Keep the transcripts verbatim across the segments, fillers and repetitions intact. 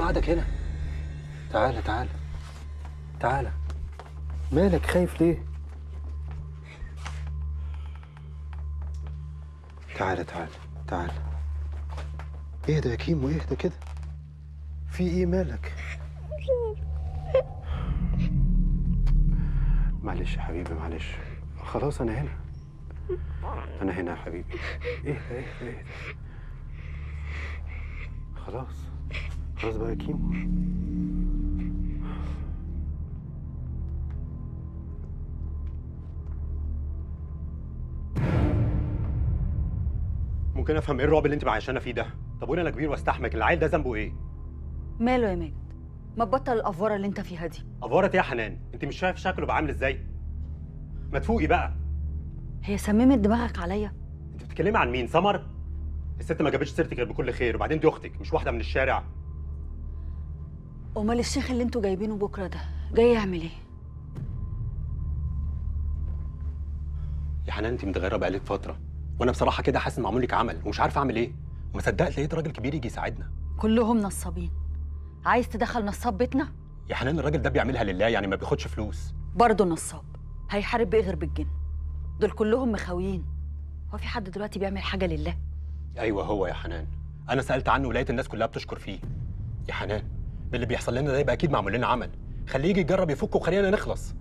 ميعادك هنا. تعالى تعالى تعالى. مالك خايف ليه؟ تعالى تعالى تعالى. اهدى يا كيمو، اهدى كده. في ايه مالك؟ معلش يا حبيبي، معلش. خلاص انا هنا، انا هنا يا حبيبي. اهدى اهدى اهدى. خلاص خلاص بقى يا كيمو. ممكن افهم ايه الرعب اللي انت معيشانا فيه ده؟ طب وانا انا كبير واستحمك، العيل ده ذنبه ايه؟ ماله يا ماجد؟ ما تبطل الافوره اللي انت فيها دي. افوره يا حنان؟ انت مش شايف شكله بقى عامل ازاي؟ ما تفوقي بقى. هي سممت دماغك عليا؟ انت بتتكلمي عن مين؟ سمر؟ الست ما جابتش سيرتك غير بكل خير، وبعدين دي اختك مش واحده من الشارع. امال الشيخ اللي انتوا جايبينه بكره ده جاي يعمل ايه؟ يا حنان انت متغيره بقالك فتره، وانا بصراحه كده حاسس ان معمول لك عمل ومش عارفه اعمل ايه، وما صدقت لقيت راجل كبير يجي يساعدنا. كلهم نصابين. عايز تدخل نصاب بيتنا؟ يا حنان الراجل ده بيعملها لله، يعني ما بياخدش فلوس. برضه نصاب، هيحارب بيه غير بالجن. دول كلهم مخاويين. هو في حد دلوقتي بيعمل حاجه لله؟ ايوه هو يا حنان، انا سالت عنه ولقيت الناس كلها بتشكر فيه. يا حنان باللي بيحصل لنا ده يبقى اكيد معمول لنا عمل، خليه يجي يجرب يفك وخلينا نخلص.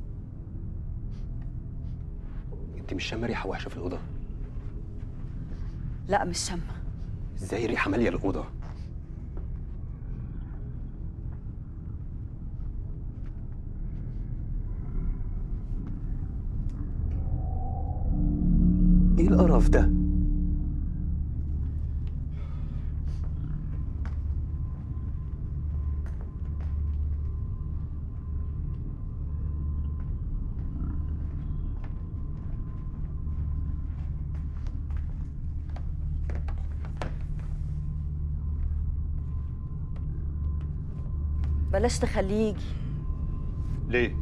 انت مش شامه ريحه وحشه في الاوضه؟ لا مش شامه. ازاي ريحه ماليه الاوضه؟ ايه القرف ده؟ بلاش تخليه يجي. ليه؟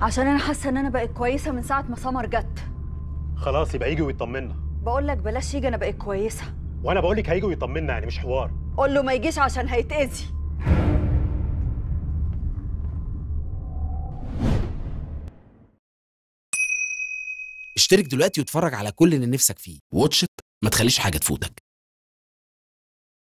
عشان انا حاسه ان انا بقيت كويسه من ساعه ما سمر جت. خلاص يبقى يجي ويطمنا. بقول لك بلاش يجي، انا بقيت كويسه. وانا بقول لك هيجي ويطمنا، يعني مش حوار. قول له ما يجيش عشان هيتأذي. اشترك دلوقتي واتفرج على كل اللي نفسك فيه. واتشت، ما تخليش حاجه تفوتك.